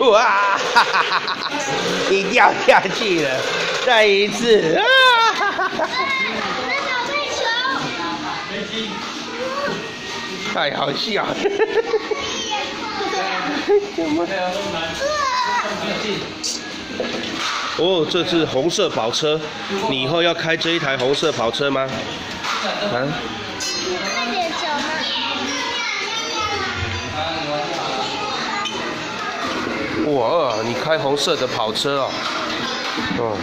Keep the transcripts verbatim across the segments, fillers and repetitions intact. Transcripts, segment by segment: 哇哈哈哈哈！你掉下去了，再一次啊！哈哈哈哈！太好笑了！怎么？哦，这是红色跑车，你以后要开这一台红色跑车吗？啊？你快点走嘛！ 哇，你开红色的跑车哦，哦。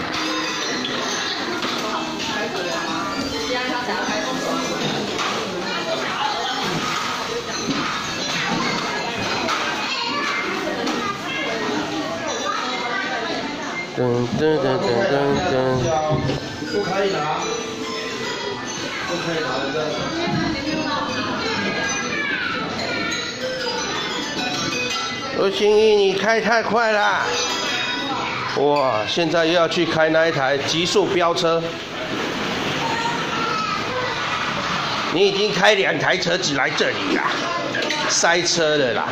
噔噔噔噔噔噔。不可以拿，不可以拿这个。 罗新一，你开太快啦！哇，现在又要去开那一台极速飙车。你已经开两台车子来这里啦，塞车了啦。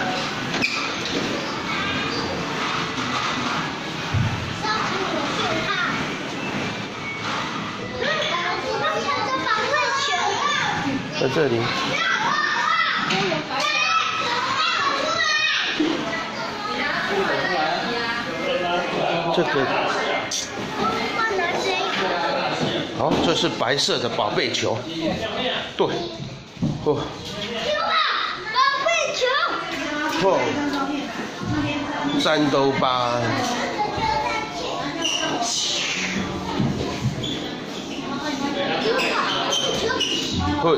在这里。 这个，好，这是白色的宝贝球，对，哦，宝贝球，哦，战斗吧，嘿。